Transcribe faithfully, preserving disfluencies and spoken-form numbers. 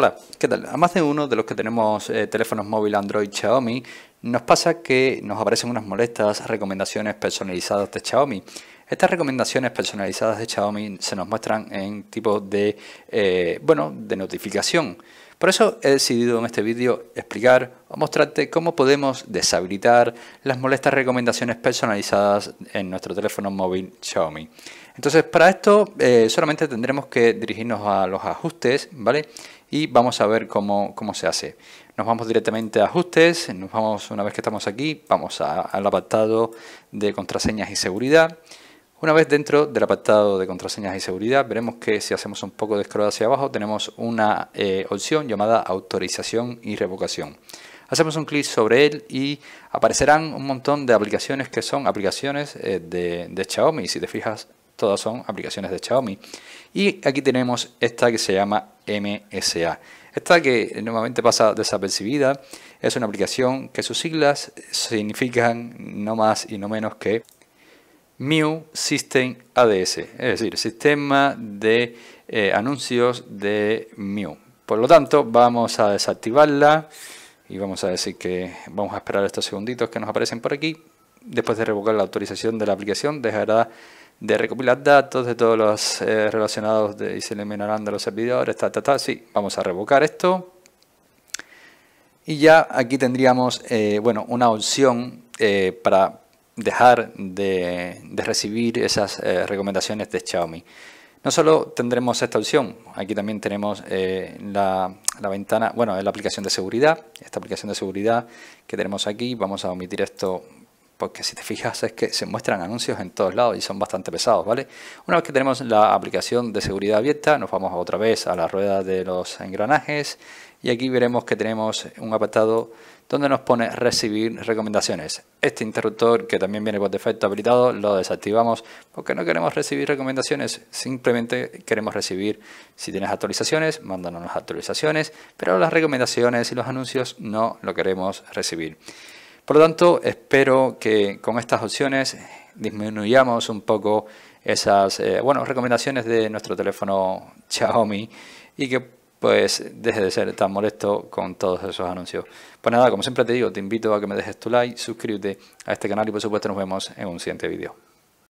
Hola, ¿qué tal? A más de uno de los que tenemos eh, teléfonos móviles Android Xiaomi nos pasa que nos aparecen unas molestas recomendaciones personalizadas de Xiaomi. Estas recomendaciones personalizadas de Xiaomi se nos muestran en tipo de, eh, bueno, de notificación. Por eso he decidido en este vídeo explicar o mostrarte cómo podemos deshabilitar las molestas recomendaciones personalizadas en nuestro teléfono móvil Xiaomi. Entonces, para esto eh, solamente tendremos que dirigirnos a los ajustes, ¿vale? Y vamos a ver cómo, cómo se hace. Nos vamos directamente a ajustes, nos vamos, una vez que estamos aquí, vamos a, al apartado de contraseñas y seguridad. Una vez dentro del apartado de contraseñas y seguridad, veremos que si hacemos un poco de scroll hacia abajo tenemos una eh, opción llamada autorización y revocación. Hacemos un clic sobre él y aparecerán un montón de aplicaciones que son aplicaciones eh, de, de Xiaomi. Si te fijas, todas son aplicaciones de Xiaomi. Y aquí tenemos esta que se llama M S A. Esta que normalmente pasa desapercibida es una aplicación que sus siglas significan no más y no menos que M I U I System A D S, es decir, sistema de eh, anuncios de M I U I. Por lo tanto, vamos a desactivarla y vamos a decir que vamos a esperar estos segunditos que nos aparecen por aquí. Después de revocar la autorización de la aplicación, dejará de recopilar datos de todos los eh, relacionados de, y se eliminarán de los servidores, ta, ta, ta. Sí, vamos a revocar esto. Y ya aquí tendríamos eh, bueno, una opción eh, para dejar de, de recibir esas eh, recomendaciones de Xiaomi. No solo tendremos esta opción, aquí también tenemos eh, la, la ventana, bueno, es la aplicación de seguridad. Esta aplicación de seguridad que tenemos aquí, vamos a omitir esto porque si te fijas es que se muestran anuncios en todos lados y son bastante pesados, ¿vale? Una vez que tenemos la aplicación de seguridad abierta, nos vamos otra vez a la rueda de los engranajes y aquí veremos que tenemos un apartado donde nos pone recibir recomendaciones. Este interruptor, que también viene por defecto habilitado, lo desactivamos porque no queremos recibir recomendaciones, simplemente queremos recibir, si tienes actualizaciones, mándanos las actualizaciones, pero las recomendaciones y los anuncios no lo queremos recibir. Por lo tanto, espero que con estas opciones disminuyamos un poco esas eh, bueno, recomendaciones de nuestro teléfono Xiaomi y que pues deje de ser tan molesto con todos esos anuncios. Pues nada, como siempre te digo, te invito a que me dejes tu like, suscríbete a este canal y por supuesto nos vemos en un siguiente vídeo.